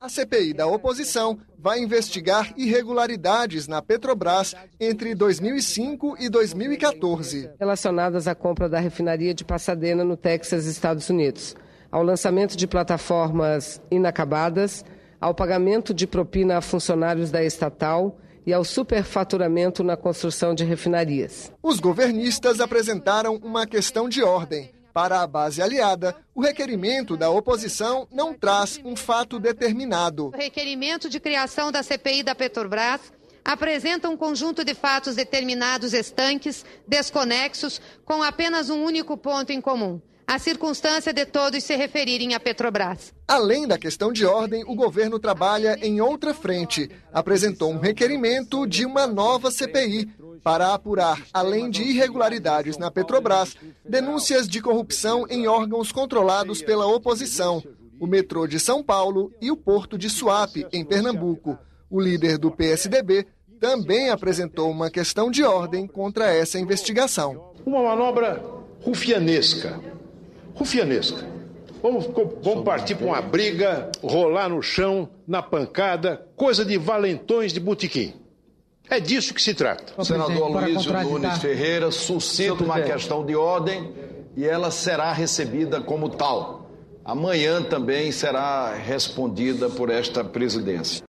A CPI da oposição vai investigar irregularidades na Petrobras entre 2005 e 2014. Relacionadas à compra da refinaria de Pasadena, no Texas, Estados Unidos, ao lançamento de plataformas inacabadas, ao pagamento de propina a funcionários da estatal e ao superfaturamento na construção de refinarias. Os governistas apresentaram uma questão de ordem. Para a base aliada, o requerimento da oposição não traz um fato determinado. O requerimento de criação da CPI da Petrobras apresenta um conjunto de fatos determinados estanques, desconexos, com apenas um único ponto em comum: a circunstância de todos se referirem à Petrobras. Além da questão de ordem, o governo trabalha em outra frente. Apresentou um requerimento de uma nova CPI para apurar, além de irregularidades na Petrobras, denúncias de corrupção em órgãos controlados pela oposição, o metrô de São Paulo e o porto de Suape, em Pernambuco. O líder do PSDB também apresentou uma questão de ordem contra essa investigação. Uma manobra rufianesca. Rufianesca. Vamos partir para uma briga, rolar no chão, na pancada, coisa de valentões de botequim. É disso que se trata. O senador Aloísio Nunes Ferreira suscita uma questão de ordem e ela será recebida como tal. Amanhã também será respondida por esta presidência.